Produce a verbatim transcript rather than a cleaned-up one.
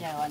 Son